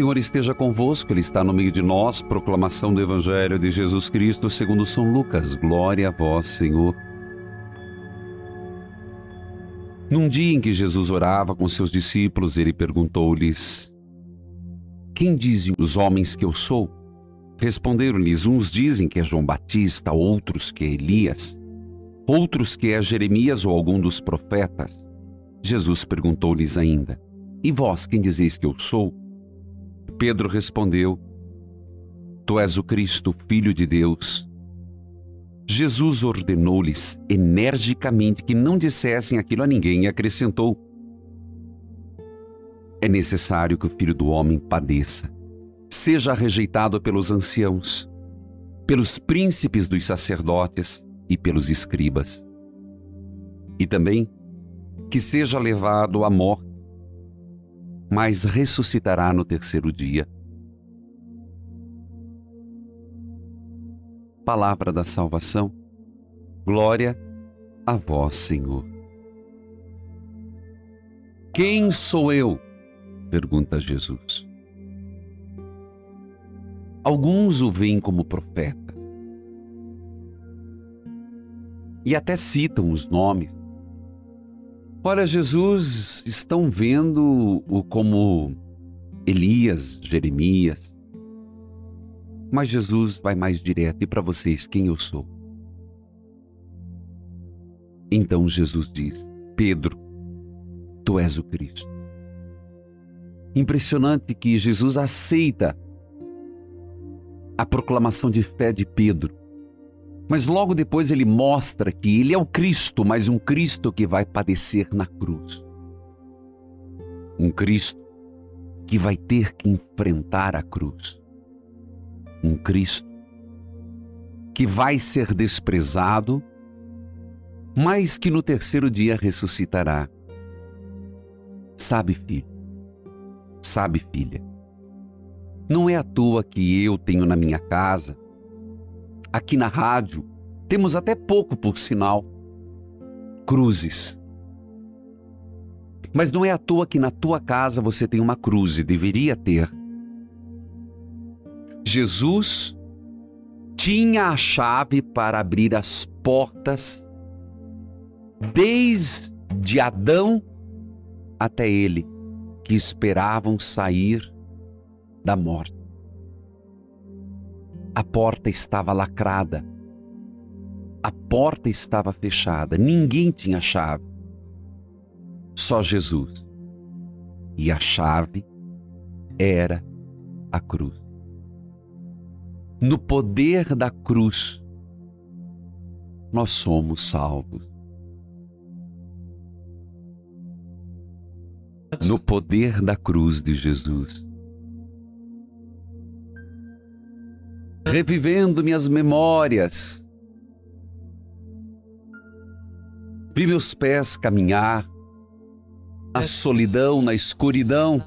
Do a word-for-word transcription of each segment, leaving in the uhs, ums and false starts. Senhor esteja convosco, Ele está no meio de nós. Proclamação do Evangelho de Jesus Cristo segundo São Lucas. Glória a vós, Senhor. Num dia em que Jesus orava com seus discípulos, Ele perguntou-lhes: Quem dizem os homens que eu sou? Responderam-lhes: Uns dizem que é João Batista, outros que é Elias, outros que é Jeremias ou algum dos profetas. Jesus perguntou-lhes ainda: E vós, quem dizeis que eu sou? Pedro respondeu: Tu és o Cristo, Filho de Deus. Jesus ordenou-lhes energicamente que não dissessem aquilo a ninguém e acrescentou: É necessário que o Filho do Homem padeça, seja rejeitado pelos anciãos, pelos príncipes dos sacerdotes e pelos escribas, e também que seja levado à morte, mas ressuscitará no terceiro dia. Palavra da salvação. Glória a vós, Senhor. Quem sou eu? Pergunta Jesus. Alguns o veem como profeta e até citam os nomes. Olha, Jesus, estão vendo-o como Elias, Jeremias. Mas Jesus vai mais direto: E para vocês, quem eu sou? Então Jesus diz: Pedro, tu és o Cristo. Impressionante que Jesus aceita a proclamação de fé de Pedro. Mas logo depois ele mostra que ele é o Cristo, mas um Cristo que vai padecer na cruz. Um Cristo que vai ter que enfrentar a cruz. Um Cristo que vai ser desprezado, mas que no terceiro dia ressuscitará. Sabe, filho? Sabe, filha? Não é à toa que eu tenho na minha casa, aqui na rádio, temos até pouco, por sinal, cruzes. Mas não é à toa que na tua casa você tem uma cruz, e deveria ter. Jesus tinha a chave para abrir as portas desde Adão até ele, que esperavam sair da morte. A porta estava lacrada, a porta estava fechada, ninguém tinha chave, só Jesus. E a chave era a cruz. No poder da cruz, nós somos salvos. No poder da cruz de Jesus. Revivendo minhas memórias, vi meus pés caminhar na solidão, na escuridão,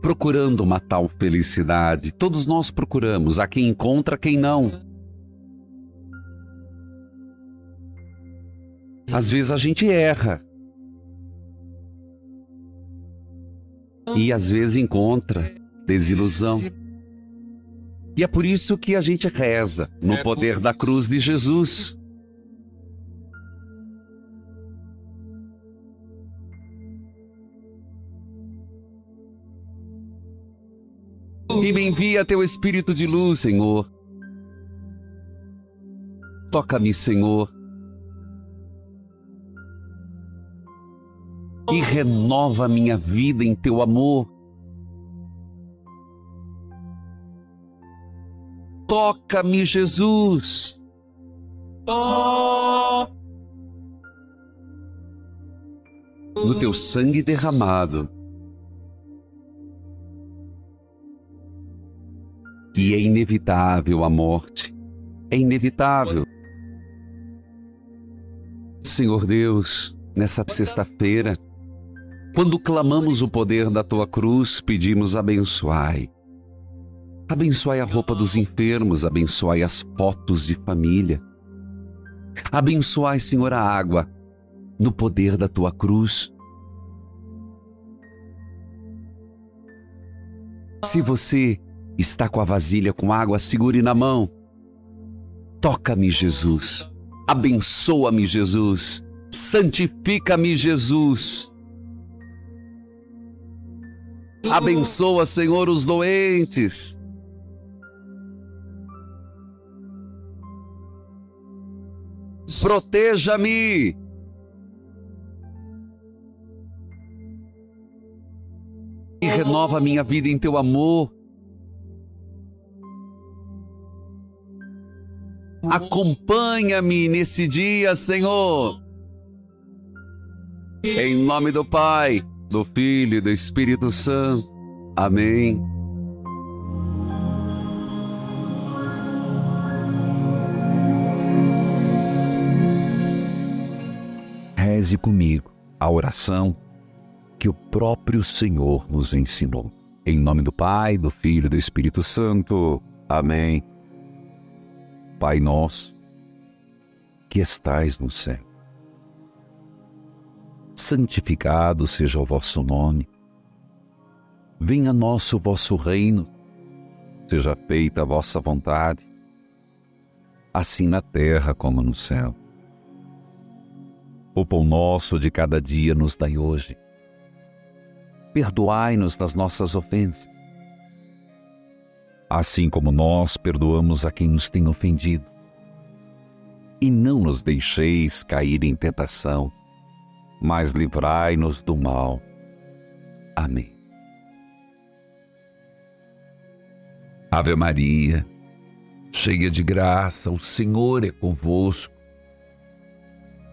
procurando uma tal felicidade. Todos nós procuramos, há quem encontra, quem não. Às vezes a gente erra e às vezes encontra desilusão. E é por isso que a gente reza no poder da cruz de Jesus. E me envia teu Espírito de luz, Senhor. Toca-me, Senhor. E renova minha vida em teu amor. Toca-me, Jesus. No teu sangue derramado. E é inevitável a morte. É inevitável. Senhor Deus, nessa sexta-feira, quando clamamos o poder da tua cruz, pedimos: abençoai. Abençoai a roupa dos enfermos, abençoai as fotos de família. Abençoai, Senhor, a água, no poder da tua cruz. Se você está com a vasilha com água, segure na mão. Toca-me, Jesus. Abençoa-me, Jesus. Santifica-me, Jesus. Abençoa, Senhor, os doentes. Proteja-me. E renova minha vida em teu amor. Acompanha-me nesse dia, Senhor. Em nome do Pai, do Filho e do Espírito Santo. Amém. Reze comigo a oração que o próprio Senhor nos ensinou. Em nome do Pai, do Filho e do Espírito Santo. Amém. Pai nosso, que estais no céu, santificado seja o vosso nome. Venha a nós o vosso reino, seja feita a vossa vontade, assim na terra como no céu. O pão nosso de cada dia nos dai hoje. Perdoai-nos das nossas ofensas, assim como nós perdoamos a quem nos tem ofendido. E não nos deixeis cair em tentação, mas livrai-nos do mal. Amém. Ave Maria, cheia de graça, o Senhor é convosco.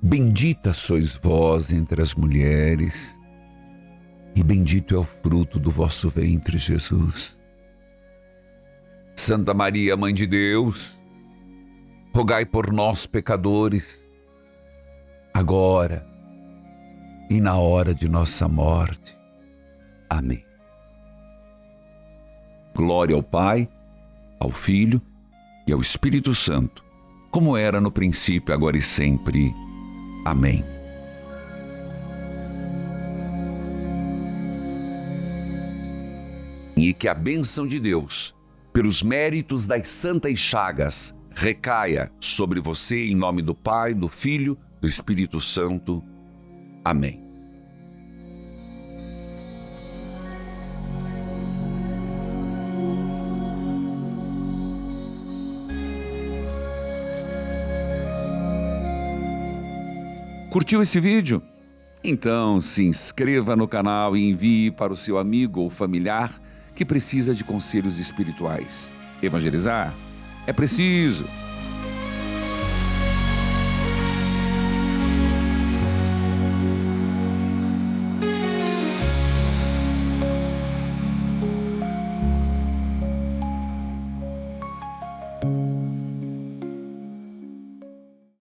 Bendita sois vós entre as mulheres, e bendito é o fruto do vosso ventre, Jesus. Santa Maria, Mãe de Deus, rogai por nós, pecadores, agora e na hora de nossa morte. Amém. Glória ao Pai, ao Filho e ao Espírito Santo, como era no princípio, agora e sempre. Amém. E que a bênção de Deus, pelos méritos das santas chagas, recaia sobre você em nome do Pai, do Filho, do Espírito Santo. Amém. Curtiu esse vídeo? Então se inscreva no canal e envie para o seu amigo ou familiar que precisa de conselhos espirituais. Evangelizar é preciso.